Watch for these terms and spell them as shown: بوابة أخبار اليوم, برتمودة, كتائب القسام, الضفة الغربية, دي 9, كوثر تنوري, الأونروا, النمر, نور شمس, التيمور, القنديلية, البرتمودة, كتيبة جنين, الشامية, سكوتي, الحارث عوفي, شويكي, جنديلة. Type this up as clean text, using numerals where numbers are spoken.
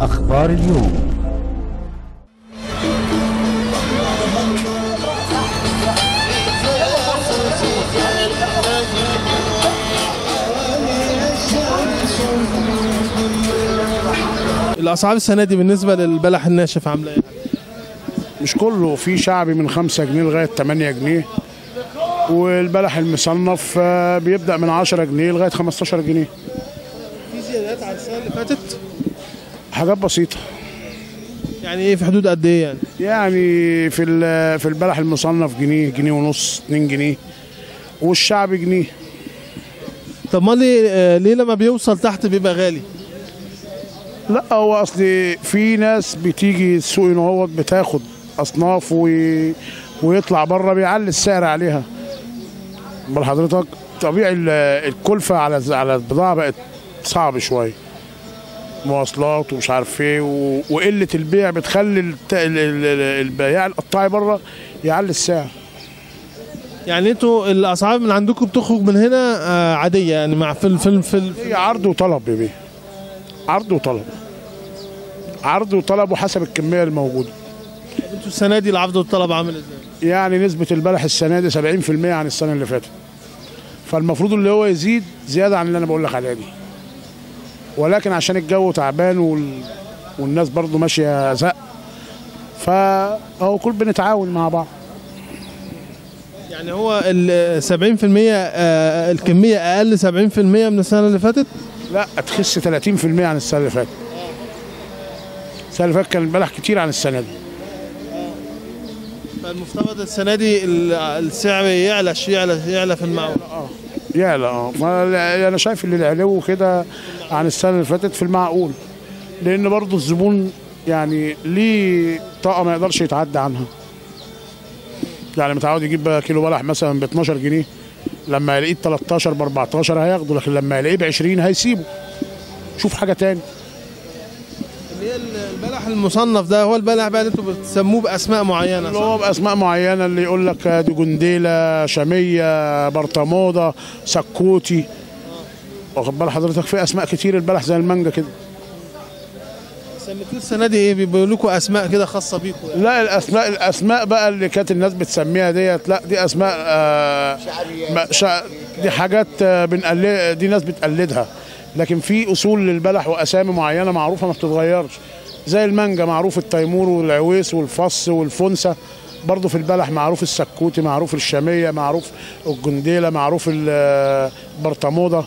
أخبار اليوم. الأسعار السنة دي بالنسبة للبلح الناشف عاملة إيه؟ مش كله، في شعبي من 5 جنيه لغاية 8 جنيه، والبلح المصنف بيبدأ من 10 جنيه لغاية 15 جنيه. في زيادات على السنة اللي فاتت؟ حاجات بسيطة. يعني إيه، في حدود قد إيه يعني؟ يعني في البلح المصنف جنيه، جنيه ونص، 2 جنيه، والشعبي جنيه. طب ما ليه لما بيوصل تحت بيبقى غالي؟ لا هو اصل في ناس بتيجي السوق ان هو بتاخد اصناف ويطلع بره بيعلي السعر عليها. امال حضرتك طبيعي الكلفه على البضاعه بقت صعب شويه، مواصلات ومش عارف ايه، وقله البيع بتخلي البياع القطاعي بره يعلي السعر. يعني انتوا الاسعار من عندكم بتخرج من هنا عاديه، يعني مع في عرض وطلب. يا بيه عرض وطلب وحسب الكميه الموجوده. انتوا السنه دي العرض والطلب عامل ازاي؟ يعني نسبه البلح السنه دي 70% عن السنه اللي فاتت، فالمفروض اللي هو يزيد زياده عن اللي انا بقول لك عليها دي، ولكن عشان الجو تعبان والناس برضو ماشيه زق، فاهو كل بنتعاون مع بعض. يعني هو ال 70% الكميه اقل 70% من السنه اللي فاتت؟ لا، تخس 30% عن السنه اللي فاتت. السنه اللي فاتت كان البلح كتير عن السنه دي. فالمفترض السنه دي السعر يعلى في المعقول. يعلى. انا شايف ان العلو كده عن السنه اللي فاتت في المعقول، لان برضه الزبون يعني ليه طاقه ما يقدرش يتعدى عنها. يعني متعود يجيب كيلو بلح مثلا ب 12 جنيه، لما يلاقيه ب 13 ب 14 هياخده، لكن لما يلاقيه ب 20 هيسيبه، شوف حاجه تاني. اللي هي البلح المصنف ده هو البلح بقى اللي انتوا بتسموه باسماء معينه، اللي هو باسماء معينه، اللي يقول لك دي قنديلية، شامية، برتمودة، سكوتي. واخد بال حضرتك في اسماء كتير البلح زي المانجا كده. سميتوه السنه دي ايه؟ بيقولوا لكم اسماء كده خاصه بيكم يعني. لا، الاسماء بقى اللي كانت الناس بتسميها ديت، لا دي اسماء دي حاجات بنقلدها، دي ناس بتقلدها، لكن في اصول للبلح واسامي معينه معروفه ما بتتغيرش، زي المانجا معروف التيمور والعويس والفص والفنسه، برضه في البلح معروف السكوتي، معروف الشاميه، معروف الجنديله، معروف البرطموده،